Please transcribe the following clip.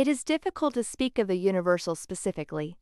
It is difficult to speak of the universal specifically,